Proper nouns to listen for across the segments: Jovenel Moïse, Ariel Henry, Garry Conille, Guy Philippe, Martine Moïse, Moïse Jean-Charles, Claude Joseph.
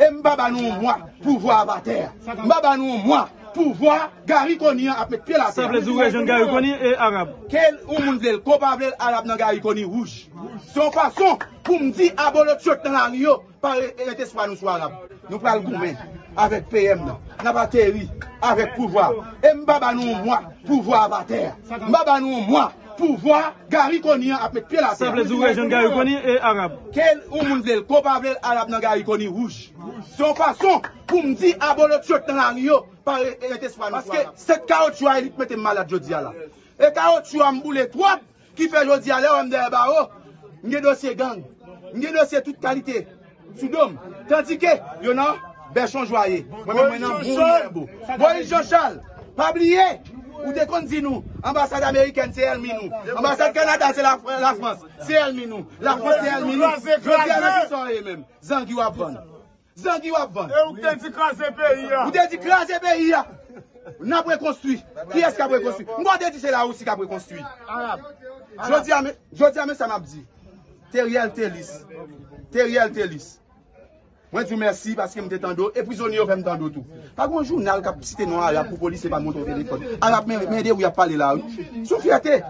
Et m'baba nous moi pour voir à terre. M'baba nous moi pour voir Garry Conille à mettre pied la terre. Simple joueur jeune Garry Conille et arabe. Quel ou monde le coupable arabe dans Garry Conille rouge. Son façon pour me dire abolo chot dans la rue par espoir nous soit arabe. Nous pral goumen avec PM n'a batterie avec pouvoir. Et m'baba nous moi pour voir à terre. M'baba nous moi pouvoir Garry Conille à mettre pied la terre. Simple joueur jeune Garry Conille et arabe. Quel ou monde le coupable arabe dans Garry Conille rouge. Son façon pour me dire abolo chot dans la rue. Parce que cette carotte, tu as élite mette malade jodi là. Et carotte, tu as mboulé trois qui fait jodi là, on me dit, bah oh, n'y a dossier gang, n'y a dossier toute qualité, Soudom. Tandis que, y'en a, Berchon Joyeux. Moïse Jean-Charles, pas oublier, ou te qu'on dit nous, ambassade américaine, c'est elle, minou. Ambassade Canada, c'est la France, c'est elle, minou. La France, c'est elle, minou. Je dis à nous, sont les mêmes. Zangi ou Abban. Zangi ou Abban. Et vous êtes dit craser pays. Vous êtes dit craser pays. On a préconstruit. Qui est-ce qui a préconstruit? Moi, je dis c'est là aussi qui a préconstruit. Je dis à mes, ça m'a dit. Teriel Telis. Teriel Telis. Moi, je vous remercie parce que je me tendo et prisonnier, je me tendo tout. Pas grand journal qui a cité non arabe pour police, c'est pas mon téléphone. Arabe, mais il y a parlé là. Sous fierté.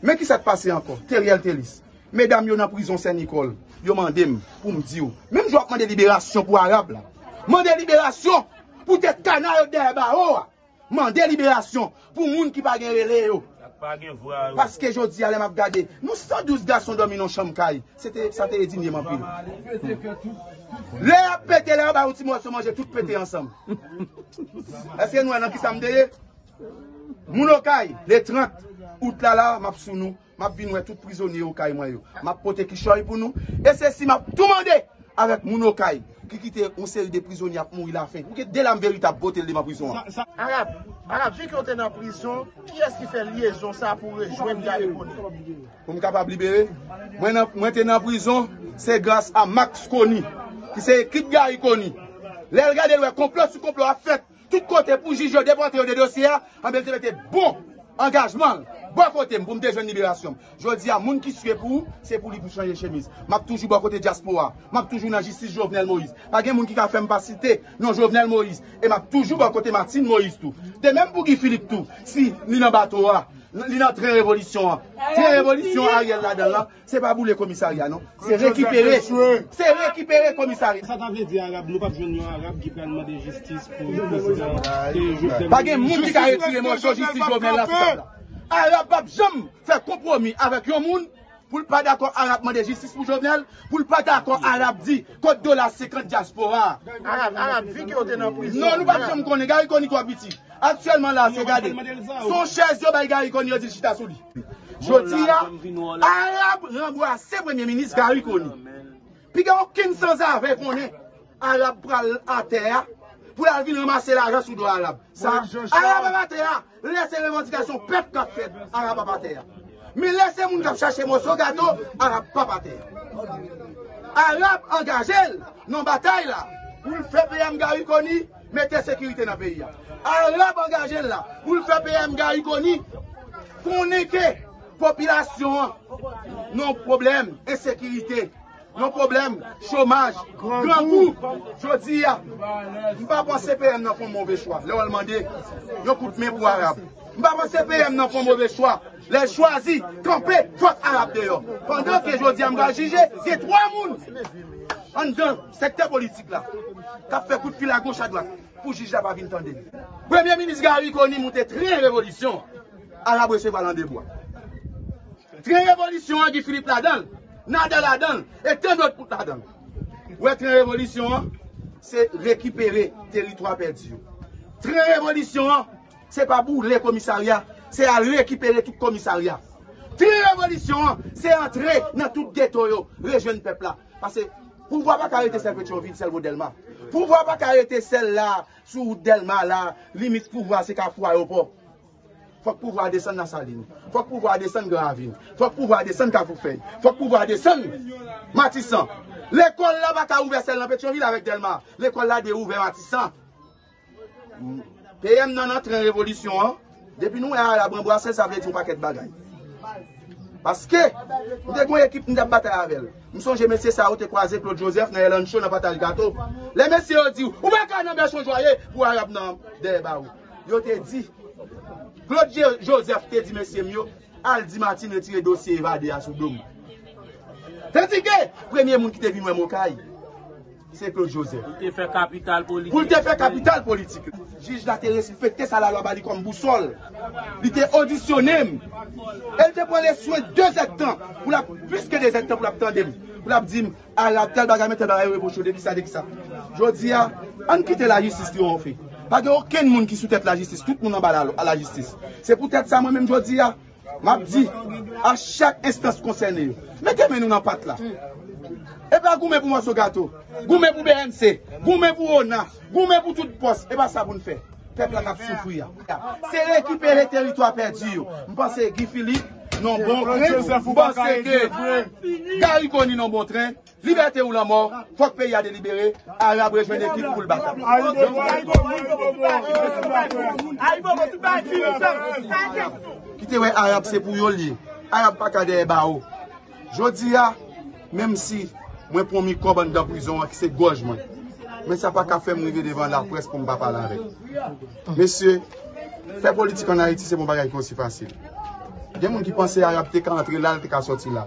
Mais qui s'est passé encore? Teriel Telis. Mesdames, vous êtes en prison Saint-Nicole. Vous demandez pour me dire. Même si vous demandez libération pour Arabes. Demandez libération pour tes canards de Barroa. Demandez libération pour les gens qui ne pas gagner. Parce que je dis, allez m'a regarder. Nous 112 garçons dominant Chamkaï. C'était ça te dit, mon pile. L'air pété, l'air bah, outil, moi, se manger tout pété ensemble. Est-ce que nous, on a qui samedi? Mounokai, les 30 août là, m'a sous nous. Ma vin tout prisonnier au Kaï Moyo. Ma pote qui choy pour nous. Et ceci m'a tout demandé avec mon Okaï qui quitte une série de prisonniers à mourir la fin. Vous êtes dès la véritable beauté de ma prison. Arabe, vu qu'on est dans la prison, qui est-ce qui fait liaison ça pour rejoindre Garry Conille? Pour me capable libérer, moi je suis dans la prison, c'est grâce à Max Conille, qui c'est l'équipe Garry Conille. Les regardez, le complot sur complot a fait tout côté pour juger, déporter des dossiers, en même temps, bon engagement. Bon côté, pour me déjeuner libération. Je dis à moun qui suit pour, c'est pour lui pour changer chemise. Je suis toujours bon côté diaspora. Je suis toujours dans la justice Jovenel Moïse. Pas de moun qui a fait pas cité, non Jovenel Moïse. Et je suis toujours bon côté Martine Moïse tout. De même pour Guy Philippe tout. Si nous dans bateau, nous dans train révolution. Train révolution Ariel là-dedans, c'est pas pour les commissariats non. C'est récupérer. C'est récupérer commissariat. Ça t'avait dit arabe, nous pas besoin d'un arabe qui peut demander justice pour le président. Pas de moun qui a retiré mon justice Jovenel là. Arabe pas jamais faire compromis avec un monde pour ne pas d'accord arabe demander justice pour Jovenel, pour ne pas d'accord arabe dit code dollar 50 diaspora. Arabe vu qu'il était dans prison. Non, nous pas jamais connait Garry Conille quoi petit. Actuellement là, regardez. Son chaise de bail Garry Conille dit chita sous lui. Je dis arabe rembourser premier ministre Garry Conille. Puis aucune sans avec on est arabe pral à terre. Pour la ville ramasser l'argent sous le dos arabe. Ça, arabe à terre, laissez les revendications peuple qu'a fait, arabe à terre. Mais laissez les gens chercher mon gâteau, arabe pas à terre. Arabe engagé dans la bataille là. Pour le faire payer Garry Conille, mettez sécurité dans le pays. Arabe engagé là. Pour le faire payer Garry Conille, connectez population. Non problème, insécurité. Non problème, chômage, grand coup. Je dis, je ne pas penser PM dans un mauvais choix. Là, on demande, je coupe mes pour arabe. Je ne pas penser PM dans un mauvais choix. Les choisis, camper, choix arabe dehors. Pendant que je dis, je vais juger, c'est trois mounes. En dedans, secteur politique là, qui a fait coup de fil à gauche à droite, pour juger la bavine tendée. Premier ministre Garry Conille montait très révolution. Arabe recevoir l'an des bois. Très révolution, Guy Philippe là-dedans. Nada la donne et tant d'autres pour la donne. Ouais, train révolution, c'est récupérer territoire perdu. Train révolution, c'est pas pour les commissariats, c'est à récupérer tout commissariat. Train révolution, c'est entrer dans tout ghetto, région peuple là. Parce que pourquoi pas arrêter celle de Pétionville, celle de Delma? Pourquoi pas arrêter celle là, sous Delma là, limite pouvoir, c'est qu'à fou aéroport? Faut pouvoir descendre dans Saline. Faut pouvoir descendre dans Gravine. Faut pouvoir descendre Kafoufeuille. Faut pouvoir descendre Matissan. L'école là va pas ouvert celle dans Pétionville avec Delma. L'école là de ouvert Matissan. PM dans notre révolution. Depuis nous à la Bramboise, ça veut dire un paquet de bagages. Parce que, nous avons une équipe qui a battu avec elle. Nous sommes des messieurs qui ont croisé Claude Joseph dans Ellen Show dans le partage gâteau. Les messieurs ont dit, vous ne pouvez pas joyeux pour Arab dans le débat. Ils ont dit, Claude Joseph a dit, messieurs, Aldi Martin a tiré dossier évadé à Soudoum. Tandis que, le premier monde qui est venu à Mokai, c'est Claude Joseph. Pour te faire capital politique. Pour te faire capital politique. Juge la télé respecté ça la loi Bali comme boussole. Il était auditionné. Elle te prend les soins 2 hectares pour la plus que 2 hectares pour la tendre. Pour la dire à la telle bagarre mettre dans la rue pour choder qui ça dit ça. Je dis on quitte la justice qui on fait. Pas aucun monde qui sous-tête la justice, tout le monde en bas à la justice. C'est peut-être ça moi-même je dis m'a dit à chaque instance concernée. Mettez-moi nous dans patte là. Et pas goumé pour moi ce gâteau, goumé pour BNC, goumé pour ONA, goumé pour toute poste, et pas ça pour nous faire. Peuple a souffert. C'est récupérer le territoire perdu. Je pense que Guy Philippe, non bon train, je pense que Garry Conille, non bon train, liberté ou la mort, faut que le pays a délibéré, Arabe rejoint l'équipe pour le battre. Quittez Arabe, c'est pour Yoli. Arabe pas qu'à des barreaux. Je dis à. Même si moi promis combat dans prison c'est gauche moi mais ça pas qu'à faire me river devant la presse pour me pas parler avec monsieur faire politique en Haïti c'est bon bagage qui aussi facile des gens qui pensaient arabe t'es qu'à entrer là t'es qu'à sortir là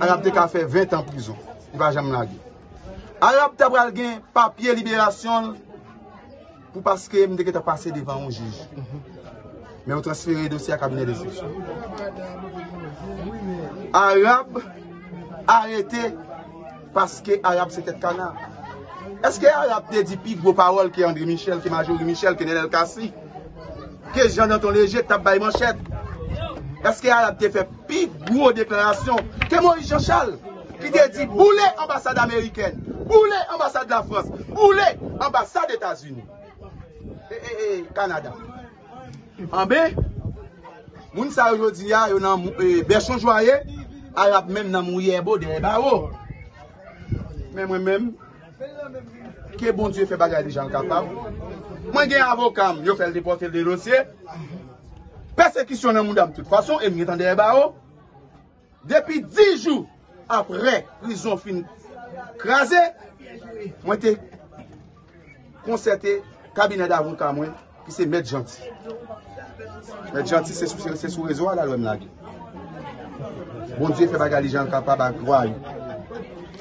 arabe t'es qu'à faire 20 ans en prison il va jamais nager arabe t'as pas gain papier libération pour parce que me t'es qu'à passer devant un juge mais on transférer dossier à cabinet d'instruction arabe arrêté parce que Arab c'était canard. Est-ce que Arab te dit plus gros paroles que André Michel, que Major Michel, que Nenel Kassi, que Jean dans ton léger tape bail manchette? Est-ce que Arab te fait plus gros déclaration que Moïse Jean-Charles qui te dit bouler ambassade américaine, bouler ambassade de la France, bouler ambassade des États-Unis et Canada? En B, moun sa aujourd'hui a yon nan Berchon Joyer. Arabe même dans mon yébo des barreaux. Mais moi-même, que bon Dieu fait bagarre des gens capables. Moi, j'ai un avocat, je fais le déporter des dossiers. Persécution dans mon dame, de toute façon, et je suis dans des barreaux. Depuis 10 jours après prison fin crasée, moi, j'ai concerté cabinet d'avocat, qui c'est Maître Gentil. Maître Gentil, c'est sous réseau à la loi Mlagui. Bon Dieu fait bagarre les gens capables à croire.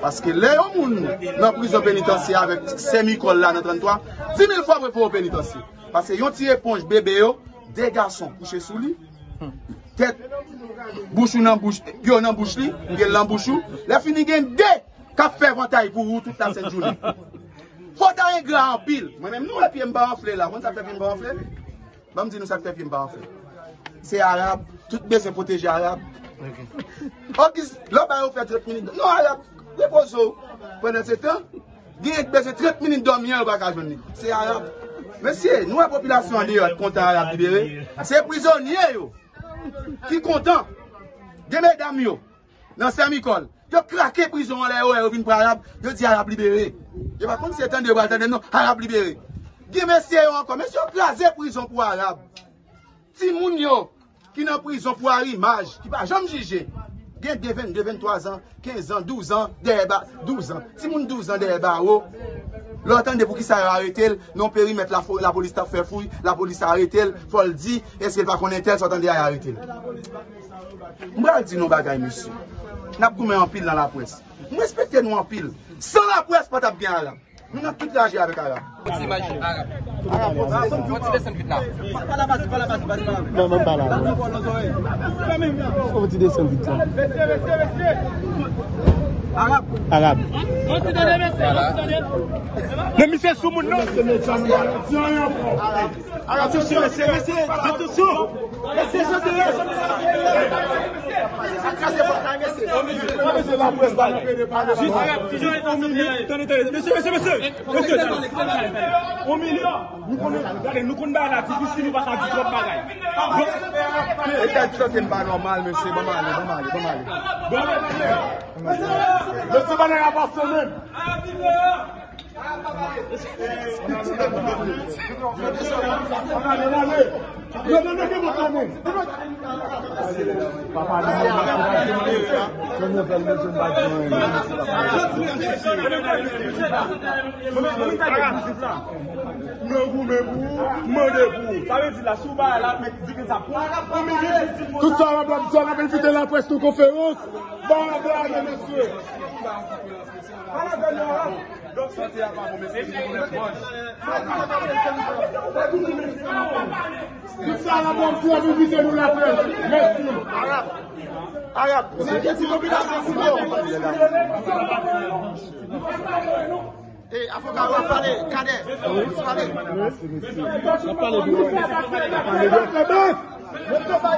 Parce que les gens dans la prison pénitentiaire avec semi-col là dans 33, 10 000 fois pour au pénitentiaire. Parce que ils ont tiré éponge bébé, des garçons couchés sous lui, tête, bouche ou non bouche, pion non bouche lui, gueule non bouche ou, les fini gagne deux qui fait ventaille pour vous toute la cette journée. Faut un grand en pile. Moi-même, nous, les pieds m'enflés là, on s'en fait bien enflés. Bon, me dit nous, ça fait bien enflés. C'est arabe, tout bien c'est protégé arabe. Ok, l'homme a fait 30 minutes. Non, arabe, repose pendant ce temps. Il a baissé 30 minutes de dormir au bagage. C'est arabe. Monsieur, nous, la population, on est content arabe libéré. C'est prisonnier qui content. Des mesdames, dans semi-col, ils ont craqué prison en l'air, ils ont venu pour arabe, ils ont dit arabe libéré. Je ne sais pas si c'est un débat, non, arabe libéré. Des messieurs encore, messieurs, ils ont crasé prison pour arabe. Timounio. Qui est en prison pour un image, qui ne va jamais juger. Il y a 22, 23 ans, 15 ans, 12 ans, 12 ans. Si vous avez 12 ans derrière barreau, l'entendez pour qui ça a arrêté, non périmètre, la police a fait fouille, la police a arrêté, il faut le dire, est-ce qu'elle va connaître elle, s'entendez à arrêter. Je vais dire nos bagailles, monsieur. Nous avons mis en pile dans la presse. Nous respectons nous en pile. Sans la presse, pas de bien à l'âme. Nous avons tout l'argent avec Arab. Arabe. Mais monsieur Soumou, non. Attention, attention. Monsieur, Tout ça, donc, sortez à part, mais c'est une bonne proche. Tout ça, la bonne foi, vous visez nous la presse. Merci. Arabe. Et avant d'avoir parlé, Cadet, vous parlez. Merci avocat.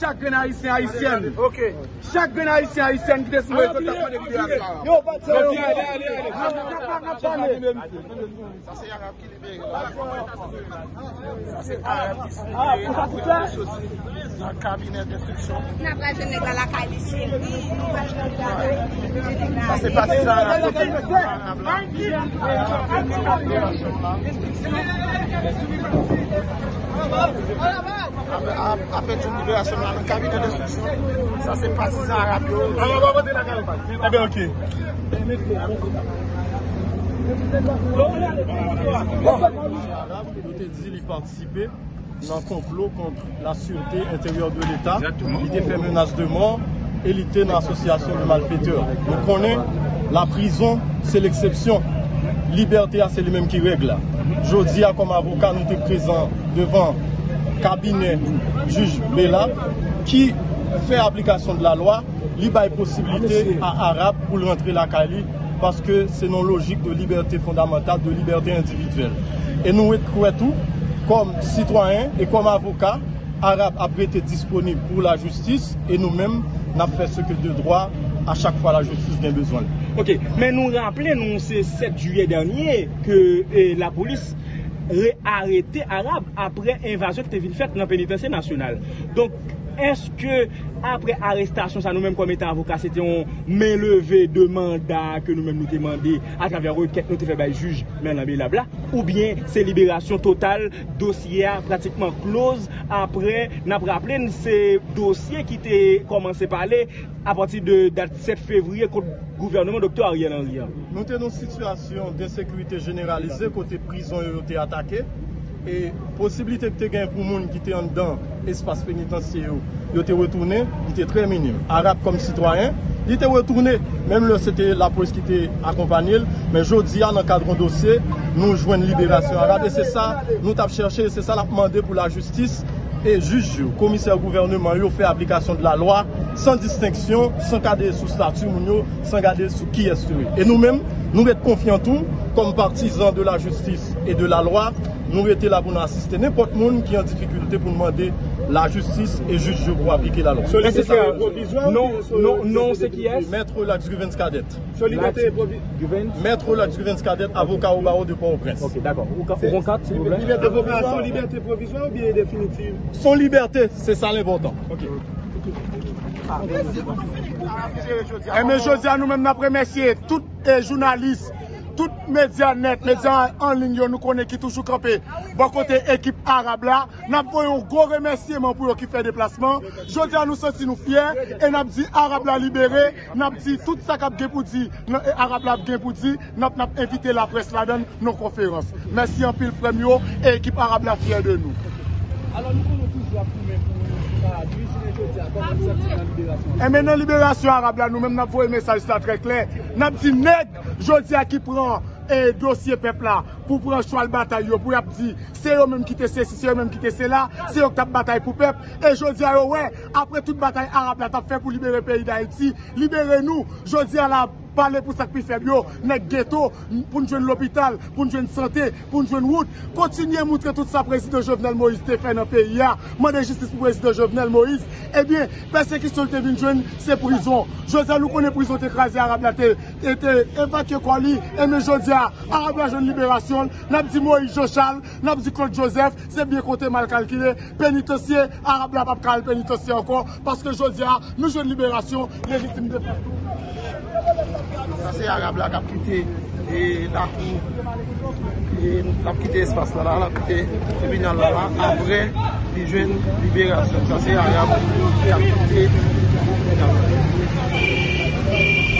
Chaque haïtien haïtienne. Chaque haïtien haïtienne qui te souhaite. Après toute libération, le cabinet de destruction, ça c'est partisan arabe. On va voter la caravane. Ah bien, ok. Il était dit qu'il participait dans un complot contre la sûreté intérieure de l'État. Il était fait menace de mort et il était dans l'association de malfaiteurs. Donc on est, la prison, c'est l'exception. Liberté, c'est les mêmes qui règlent. Jodi, comme avocat, nous sommes présents devant le cabinet du juge Bella qui fait application de la loi. Il y a une possibilité à Arabe pour rentrer la Cali parce que c'est une logique de liberté fondamentale, de liberté individuelle. Et nous, tout, comme citoyens et comme avocats, Arabe a été disponible pour la justice et nous-mêmes, nous avons fait ce que de droit à chaque fois la justice a besoin. Ok, mais nous rappelons, c'est 7 juillet dernier que la police a arrêté Arabe après l'invasion qui était faite dans le pénitencier national. Donc, est-ce que après arrestation, ça nous-mêmes comme étant avocat, c'était un main levée de mandat que nous-mêmes nous demandons à travers requête, nous fait par le juge, mais blabla, ou bien c'est libération totale, dossier pratiquement close, après, nous avons rappelé, c'est dossier qui était commencé à parler à partir de date 7 février contre le gouvernement Dr Ariel Henry. Nous sommes dans une situation d'insécurité généralisée, côté prison, ils ont été attaqués. Et possibilité que tu aies pour monde qui était en dedans espace pénitentiaire, il était retourné, il était très minime. Arabe comme citoyen, il était retourné, même là c'était la police qui était accompagnée, mais aujourd'hui dans le cadre d'un dossier, nous jouons une libération arabe et c'est ça nous avons cherché, c'est ça la demandé pour la justice et juge, commissaire gouvernement, il fait application de la loi sans distinction, sans garder sous statut, sans garder sous qui est celui. Et nous-mêmes, nous sommes confiants tout, comme partisans de la justice et de la loi, nous sommes là pour nous assister n'importe monde qui est en difficulté pour demander la justice et juge pour appliquer la loi. Sollicité provisoire. Non, c'est qui est Maître Olax Guvens Cadet. Sollicité provisoire. Maître Olax Guvens Cadet, avocat au barreau de Port-au-Prince. Ok, d'accord. Son liberté provisoire ou bien définitive? Son liberté, c'est ça l'important. Ok. Mais Josiane, nous-mêmes, nous remercions tous les journalistes, tous les médias nets, les médias en ligne, nous connaissons qui toujours campé. Bon côté équipe arabe là, nous avons un gros remerciement pour eux qui fait déplacement. Josiane, nous sommes fiers et nous avons dit arabe là libéré, nous avons dit tout ça qui est pour dire, arabe là bien pour dire, nous avons invité la presse là dans nos conférences. Merci en pile premier et équipe arabe là fière de nous. Alors nous connaissons tous la première. Et maintenant, libération arabe, nous-mêmes, nous avons un message très clair. Nous avons dit, nègre, Jodia qui prend et dossier peuple là pour prendre choix de bataille pour dire c'est eux même qui te ceci, c'est eux même qui te cela, c'est eux qui ont bataille pour peuple. Et je dis à ouais, après toute bataille arabe là t'as fait pour libérer le pays d'Haïti, libérez nous. Je dis à la parler pour ça qui fait mieux, nèg ghetto, pour nous jouer l'hôpital, pour nous jouer santé, pour nous jouer route. Continuez à montrer tout ça, président Jovenel Moïse, te fait dans le pays. Mandez justice pour président Jovenel Moïse. Eh bien, persécution te vient jouer, c'est prison. José, nous connaissons prison, te écrasé, arabe, là, te évacué, quoi, lui. Et mais je dis, arabe, la jeune libération, n'a dit Moïse Jean-Charles, n'a dit Claude Joseph, c'est bien compté, mal calculé. Pénitencier, arabe, là, pas calme, pénitencier encore. Parce que je dis, nous jeunes libération, légitime de partout. C'est arabe là qui a quitté et la cour et la quitté espace là la quitté tribunal là après les jeunes libération. Ça c'est arabe qui a quitté tribunal.